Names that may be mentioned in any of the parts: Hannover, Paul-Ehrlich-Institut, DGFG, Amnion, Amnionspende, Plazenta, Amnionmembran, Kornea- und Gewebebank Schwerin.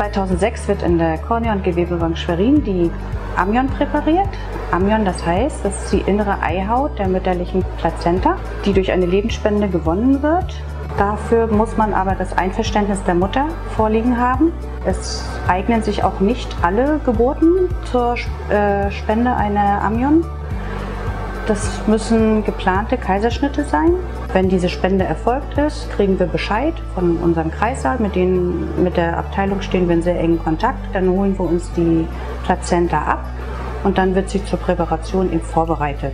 2006 wird in der Kornea- und Gewebebank Schwerin die Amnion präpariert. Amnion, das heißt, das ist die innere Eihaut der mütterlichen Plazenta, die durch eine Lebensspende gewonnen wird. Dafür muss man aber das Einverständnis der Mutter vorliegen haben. Es eignen sich auch nicht alle Geburten zur Spende einer Amnion. Das müssen geplante Kaiserschnitte sein. Wenn diese Spende erfolgt ist, kriegen wir Bescheid von unserem Kreissaal. Mit der Abteilung stehen wir in sehr engen Kontakt. Dann holen wir uns die Plazenta ab und dann wird sie zur Präparation eben vorbereitet.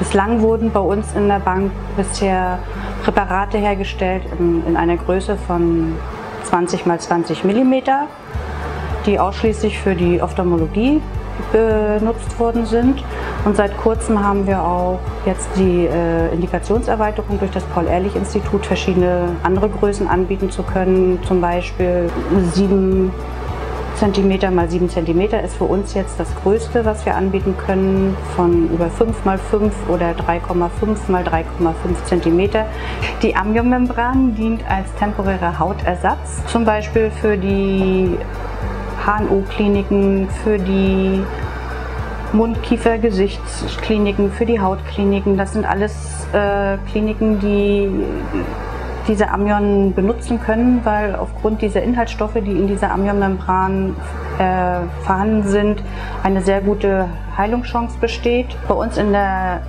Bislang wurden bei uns in der Bank bisher Präparate hergestellt in einer Größe von 20 × 20 mm, die ausschließlich für die Ophthalmologie benutzt worden sind. Und seit kurzem haben wir auch jetzt die Indikationserweiterung durch das Paul-Ehrlich-Institut, verschiedene andere Größen anbieten zu können. Zum Beispiel 7 cm × 7 cm ist für uns jetzt das Größte, was wir anbieten können, von über 5 × 5 oder 3,5 × 3,5 cm. Die Amnionmembran dient als temporärer Hautersatz, zum Beispiel für die HNO-Kliniken, für die Mund-Kiefer-Gesichtskliniken, für die Hautkliniken. Das sind alles Kliniken, die diese Amnion benutzen können, weil aufgrund dieser Inhaltsstoffe, die in dieser Amnionmembran vorhanden sind, eine sehr gute Heilungschance besteht. Bei uns in der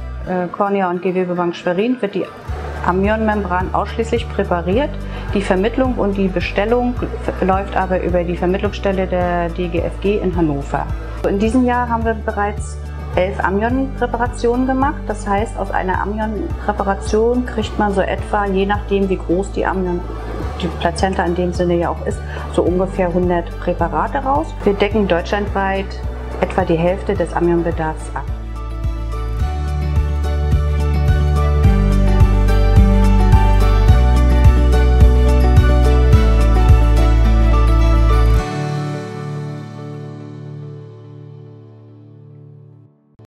Kornea- und Gewebebank Schwerin wird die Amnionmembran ausschließlich präpariert. Die Vermittlung und die Bestellung läuft aber über die Vermittlungsstelle der DGFG in Hannover. In diesem Jahr haben wir bereits 11 Amnion-Präparationen gemacht. Das heißt, aus einer Amnion-Präparation kriegt man so etwa, je nachdem wie groß die Amnion, die Plazenta in dem Sinne ja auch ist, so ungefähr 100 Präparate raus. Wir decken deutschlandweit etwa die Hälfte des Amnionbedarfs ab.